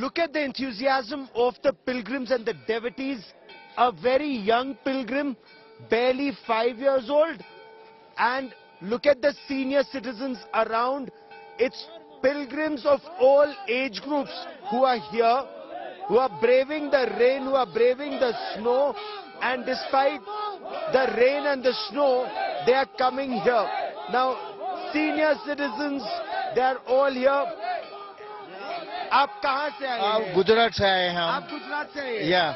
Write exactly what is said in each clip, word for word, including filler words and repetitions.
Look at the enthusiasm of the pilgrims and the devotees. A very young pilgrim, barely five years old. And look at the senior citizens around. It's pilgrims of all age groups who are here, who are braving the rain, who are braving the snow. And despite the rain and the snow, they are coming here. Now, senior citizens, they are all here. आप कहाँ से आए हैं? आप गुजरात से आए हैं हम। आप गुजरात से आए हैं? या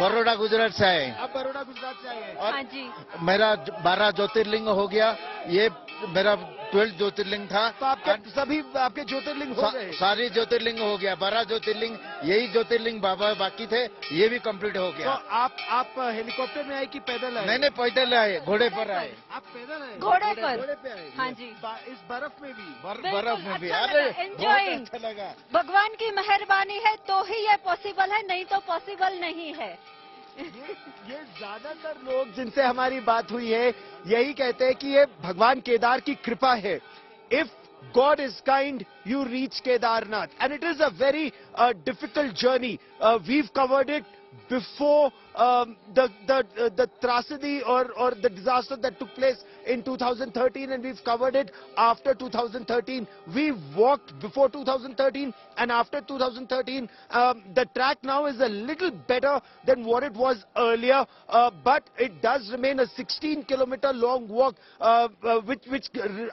बड़ौदा गुजरात से आए हैं। आप बड़ौदा गुजरात से आए हैं? हाँ जी। मेरा बारह ज्योतिर्लिंग हो गया, ये मेरा बारह ज्योतिर्लिंग था। तो आपके सभी आपके ज्योतिर्लिंग हो गए? सारे ज्योतिर्लिंग हो गया, बारह ज्योतिर्लिंग, यही ज्योतिर्लिंग बाबा बाकी थे, ये भी कंप्लीट हो गया। तो आप आप हेलीकॉप्टर में आए कि पैदल आए? मैंने पैदल आए, घोड़े पर आए। आप पैदल आए? घोड़े पर? घोड़े पे आए। हाँ जी। इस बर्फ में भी? बर्फ में भी। अरे बहुत अच्छा लगा। भगवान की मेहरबानी है तो ही ये पॉसिबल है, नहीं तो पॉसिबल नहीं है। ये, ये ज्यादातर लोग जिनसे हमारी बात हुई है यही कहते हैं कि ये भगवान केदार की कृपा है. If God is kind, you reach Kedarnath. And it is a very uh, difficult journey. Uh, we've covered it before um, the the uh, the tragedy or or the disaster that took place in two thousand thirteen, and we've covered it after two thousand thirteen. We walked before two thousand thirteen and after two thousand thirteen. Um, the track now is a little better than what it was earlier, uh, but it does remain a sixteen kilometer long walk, uh, uh, which which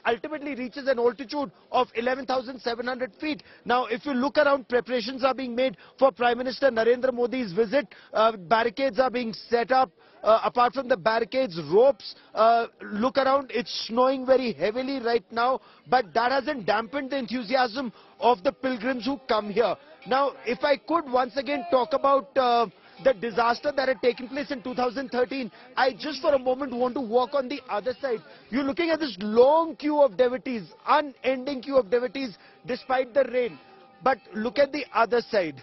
ultimately reaches an altitude of eleven thousand seven hundred feet. Now, if you look around, preparations are being made for Prime Minister Narendra Modi's visit. Uh, barricades are being set up. Uh, apart from the barricades, ropes. Uh, look around, it's snowing very heavily right now, but that hasn't dampened the enthusiasm of the pilgrims who come here. Now, if I could once again talk about uh, the disaster that had taken place in two thousand thirteen, I just for a moment want to walk on the other side. You're looking at this long queue of devotees, unending queue of devotees, despite the rain. But look at the other side.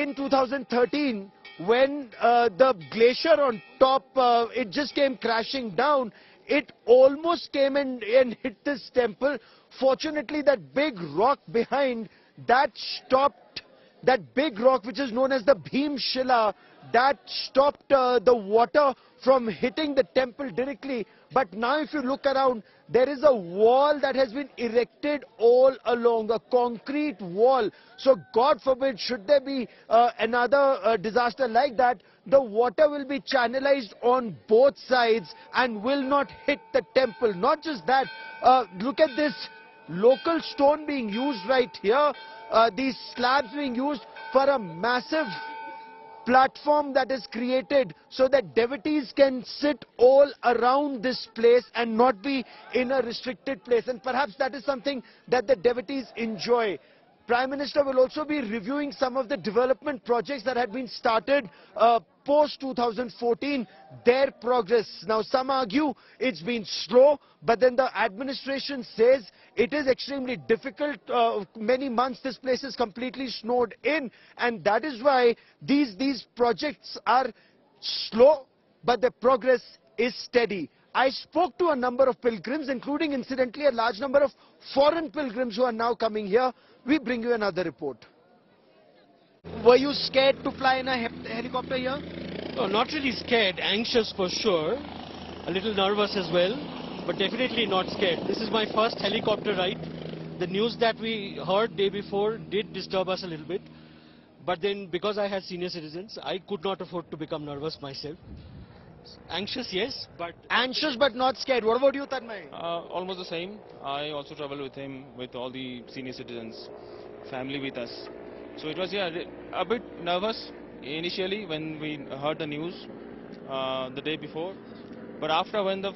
In two thousand thirteen, when uh, the glacier on top, uh, it just came crashing down, it almost came and, and hit this temple. Fortunately, that big rock behind, that stopped, that big rock which is known as the Bhim Shila, that stopped uh, the water from hitting the temple directly. But now if you look around, there is a wall that has been erected all along, a concrete wall. So God forbid, should there be uh, another uh, disaster like that, the water will be channelized on both sides and will not hit the temple. Not just that, uh, look at this local stone being used right here, uh, these slabs being used for a massive platform that is created so that devotees can sit all around this place and not be in a restricted place. And perhaps that is something that the devotees enjoy. Prime Minister will also be reviewing some of the development projects that had been started uh, post two thousand fourteen, their progress. Now, some argue it's been slow, but then the administration says it is extremely difficult. Uh, many months this place is completely snowed in, and that is why these, these projects are slow, but the progress is steady. I spoke to a number of pilgrims, including incidentally a large number of foreign pilgrims who are now coming here. We bring you another report. Were you scared to fly in a he helicopter here? No, not really scared. Anxious for sure. A little nervous as well, but definitely not scared. This is my first helicopter ride. The news that we heard day before did disturb us a little bit. But then because I had senior citizens, I could not afford to become nervous myself. Anxious, yes, but... Anxious but not scared. What about you, Tanmay? Uh, almost the same. I also travel with him, with all the senior citizens, family with us. So it was, yeah, a bit nervous initially when we heard the news uh, the day before. But after when the,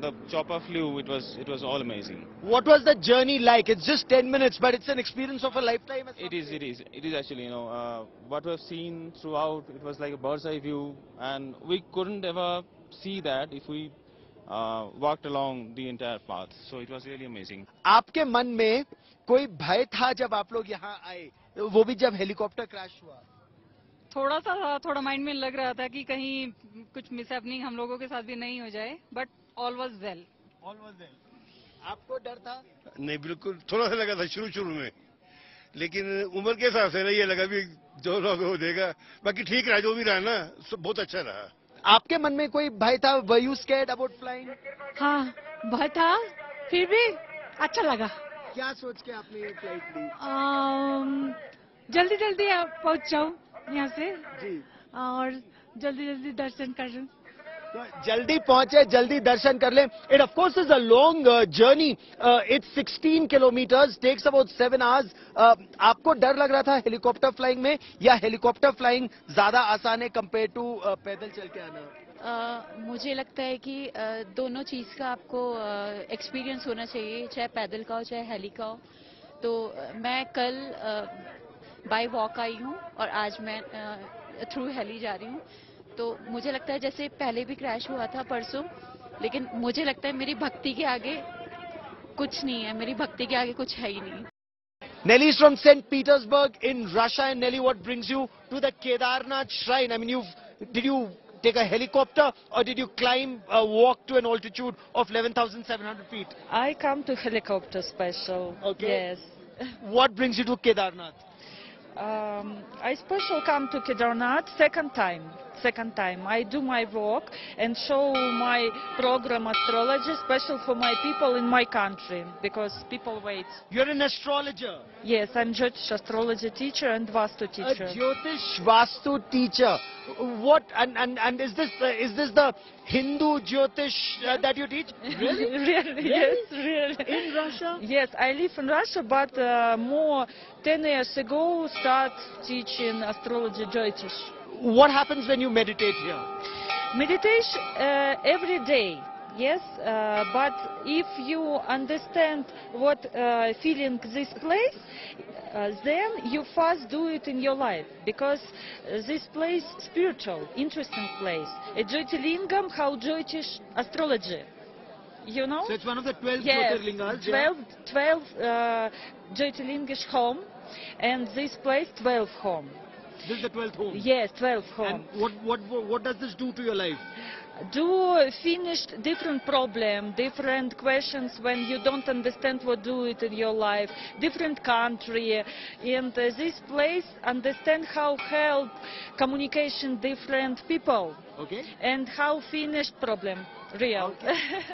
the chopper flew, it was, it was all amazing. What was the journey like? It's just ten minutes, but it's an experience of a lifetime. It is, it is. It is actually, you know, uh, what we've seen throughout, it was like a bird's eye view, and we couldn't ever see that if we uh, walked along the entire path. So it was really amazing. आपके मन में कोई भय था जब आप लोग यहाँ आए, वो भी जब हेलीकॉप्टर क्रैश हुआ? थोड़ा सा था, थोड़ा माइंड में लग रहा था कि कहीं कुछ मिसहैपनिंग हम लोगों के साथ भी नहीं हो जाए, but all was well. All was well. आपको डर था? नहीं, बिल्कुल थोड़ा सा लगा था शुरू शुरू में, लेकिन उम्र के हिसाब से ना ये लगा भी जो लोग हो देगा, बाकी ठीक रहा जो भी रहा ना, सब बहुत अच्छा रहा। आपके मन में कोई भय था? Were you scared about flying? हाँ भय था, फिर भी अच्छा लगा। क्या सोच के आपने ये फ्लाइट ली? um, जल्दी जल्दी पहुँच जाऊँ यहाँ से जी, और जल्दी जल्दी दर्शन कर लूँ। जल्दी पहुंचे, जल्दी दर्शन कर लें। It of course is a long uh, journey. Uh, it's sixteen kilometers, takes about seven hours. Uh, आपको डर लग रहा था हेलीकॉप्टर फ्लाइंग में, या हेलीकॉप्टर फ्लाइंग ज्यादा आसान है कंपेयर टू uh, पैदल चल के आना? uh, मुझे लगता है कि uh, दोनों चीज का आपको एक्सपीरियंस uh, होना चाहिए, चाहे पैदल का हो चाहे हेली का हो। तो uh, मैं कल बाय uh, वॉक आई हूँ और आज मैं थ्रू uh, हेली जा रही हूँ। तो मुझे लगता है जैसे पहले भी क्रैश हुआ था परसों, लेकिन मुझे लगता है मेरी भक्ति के आगे कुछ नहीं है, मेरी भक्ति के आगे कुछ है ही नहीं। Nelly from Saint Petersburg in Russia, and Nelly, what brings you to the Kedarnath shrine? I mean, you did you take a helicopter or did you climb a uh, walk to an altitude of eleven thousand seven hundred feet? I come to helicopter special. Okay. Yes. What brings you to Kedarnath? Um, I special come to Kedarnath second time. Second time I do my work and show my program astrology special for my people in my country, because people wait. You're an astrologer? Yes, I'm Jyotish astrology teacher and Vastu teacher. A Jyotish Vastu teacher. What and and and is this uh, is this the Hindu Jyotish uh, that you teach? Really? Really? Yes, really. In Russia? Yes, I live in Russia, but uh, more ten years ago start teaching astrology Jyotish. What happens when you meditate here? Meditation uh, every day, yes, uh, but if you understand what uh, feeling this place, uh, then you first do it in your life, because uh, this place spiritual, interesting place. A Jyotilingam, how Jyotish astrology, you know? So it's one of the twelve Jyotilingas. Yes, twelve, twelve uh, Jyotilingish home, and this place twelve home. This is the twelfth home? Yes, twelfth home. And what, what, what does this do to your life? Do finish different problem, different questions when you don't understand what do it in your life, different country, and uh, this place understand how help communication different people. Okay. And how finish problem, real. Okay.